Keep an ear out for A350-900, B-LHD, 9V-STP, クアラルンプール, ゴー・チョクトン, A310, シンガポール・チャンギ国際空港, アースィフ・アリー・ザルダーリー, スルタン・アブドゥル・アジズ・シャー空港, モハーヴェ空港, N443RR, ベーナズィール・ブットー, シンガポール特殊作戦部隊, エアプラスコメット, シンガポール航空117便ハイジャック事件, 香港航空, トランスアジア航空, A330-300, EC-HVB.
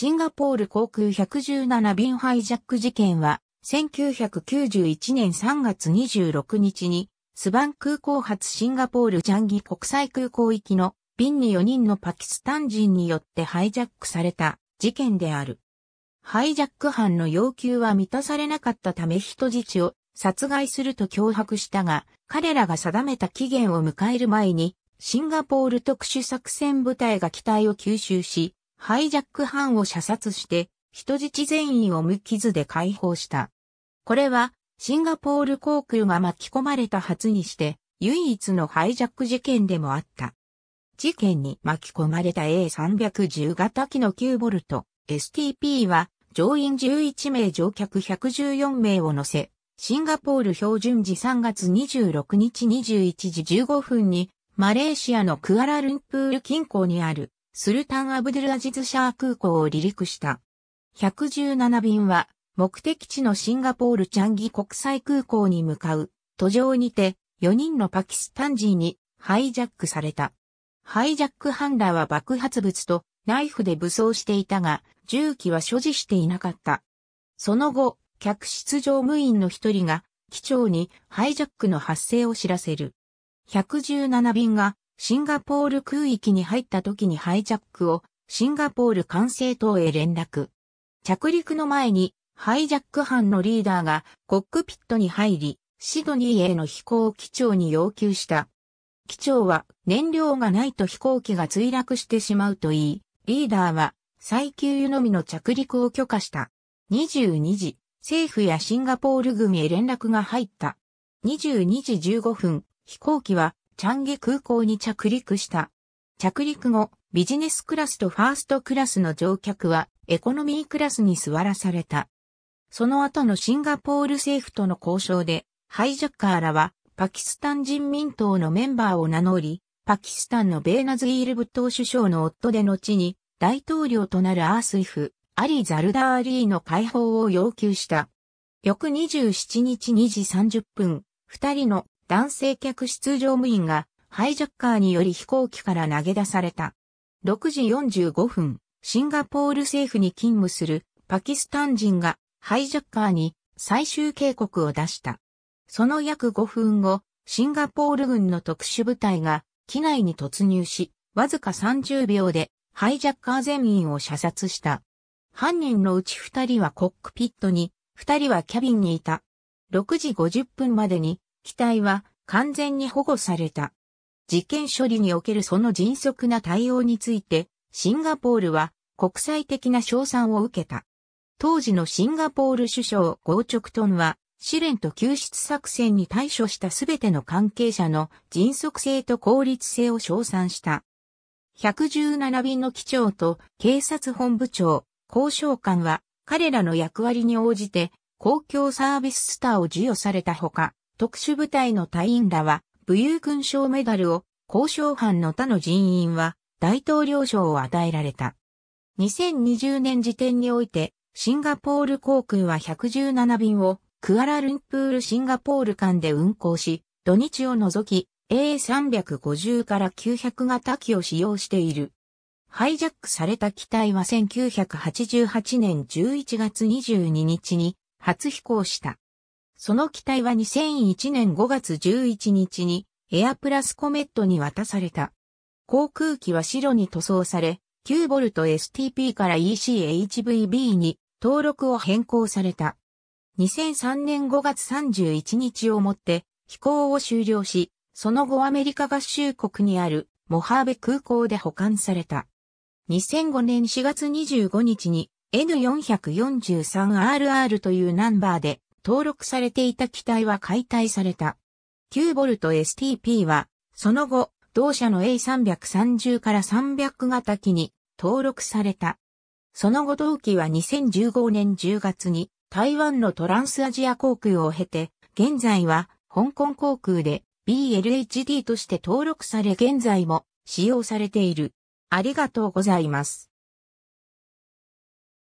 シンガポール航空117便ハイジャック事件は、1991年3月26日に、スバン空港発シンガポールジャンギ国際空港行きの便に4人のパキスタン人によってハイジャックされた事件である。ハイジャック犯の要求は満たされなかったため人質を殺害すると脅迫したが、彼らが定めた期限を迎える前に、シンガポール特殊作戦部隊が機体を吸収し、ハイジャック犯を射殺して、人質全員を無傷で解放した。これは、シンガポール航空が巻き込まれた初にして、唯一のハイジャック事件でもあった。事件に巻き込まれた A310 型機の 9V-STP は、乗員11名乗客114名を乗せ、シンガポール標準時3月26日21時15分に、マレーシアのクアラルンプール近郊にある、スルタン・アブドゥルアジズ・シャー空港を離陸した。117便は、目的地のシンガポールチャンギ国際空港に向かう、途上にて、4人のパキスタン人にハイジャックされた。ハイジャック犯らは爆発物とナイフで武装していたが、銃器は所持していなかった。その後、客室乗務員の一人が、機長にハイジャックの発生を知らせる。117便がシンガポール空域に入った時にハイジャックをシンガポール管制塔へ連絡。着陸の前にハイジャック班のリーダーがコックピットに入り、シドニーへの飛行を機長に要求した。機長は燃料がないと飛行機が墜落してしまうと言い、リーダーは再給油のみの着陸を許可した。22時、政府やシンガポール軍へ連絡が入った。22時15分、飛行機はチャンギ空港に着陸した。着陸後、ビジネスクラスとファーストクラスの乗客はエコノミークラスに座らされた。その後のシンガポール政府との交渉で、ハイジャッカーらはパキスタン人民党のメンバーを名乗り、パキスタンのベーナズィールブット首相の夫で後に大統領となるアースイフ、アリ・ザルダーリーの解放を要求した。翌27日2時30分、2人の男性客室乗務員がハイジャッカーにより飛行機から投げ出された。6時45分、シンガポール政府に勤務するパキスタン人がハイジャッカーに最終警告を出した。その約5分後、シンガポール軍の特殊部隊が機内に突入し、わずか30秒でハイジャッカー全員を射殺した。犯人のうち2人はコックピットに、2人はキャビンにいた。6時50分までに、機体は完全に保護された。事件処理におけるその迅速な対応について、シンガポールは国際的な称賛を受けた。当時のシンガポール首相ゴー・チョクトンは、試練と救出作戦に対処したすべての関係者の迅速性と効率性を称賛した。117便の機長と警察本部長、交渉官は、彼らの役割に応じて、公共サービススターを授与されたほか、特殊部隊の隊員らは、武勇勲章メダルを、交渉班の他の人員は、大統領賞を与えられた。2020年時点において、シンガポール航空は117便を、クアラルンプールシンガポール間で運航し、土日を除き、A350 から900型機を使用している。ハイジャックされた機体は1988年11月22日に、初飛行した。その機体は2001年5月11日にエアプラスコメットに渡された。航空機は白に塗装され、9V-STP から EC-HVB に登録を変更された。2003年5月31日をもって飛行を終了し、その後アメリカ合衆国にあるモハーベ空港で保管された。2005年4月25日に N443RR というナンバーで、登録されていた機体は解体された。9V-STP は、その後、同社の A330 から300型機に登録された。その後同機は2015年10月に台湾のトランスアジア航空を経て、現在は香港航空で B-LHD として登録され現在も使用されている。ありがとうございます。